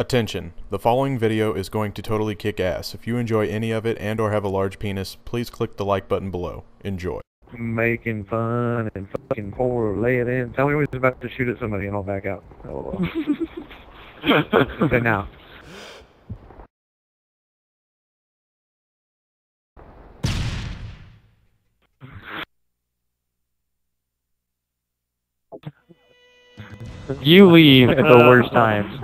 Attention, the following video is going to totally kick ass. If you enjoy any of it and or have a large penis, please click the like button below. Enjoy. Making fun and fucking poor, lay it in. Tell me we was about to shoot at somebody and I'll back out. Oh, well. Okay, now. You leave at the worst times.